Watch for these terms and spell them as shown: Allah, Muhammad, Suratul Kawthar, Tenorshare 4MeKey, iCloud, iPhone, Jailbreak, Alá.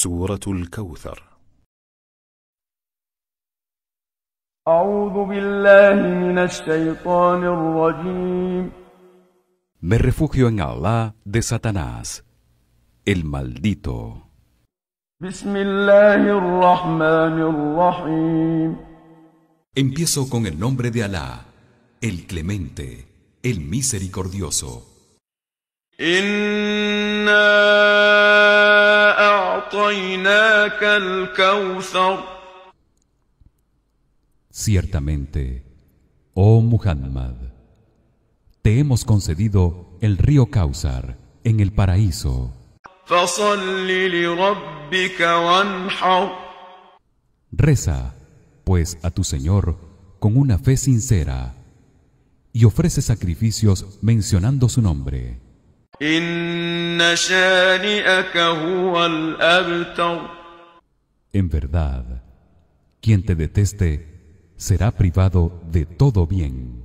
Suratul Kawthar. Me refugio en Allah de Satanás, el maldito. Empiezo con el nombre de Alá, el Clemente, el Misericordioso. Ciertamente, oh Muhammad, te hemos concedido el río Kawthar en el paraíso. Reza, pues, a tu Señor con una fe sincera y ofrece sacrificios mencionando su nombre. En verdad, quien te deteste será privado de todo bien.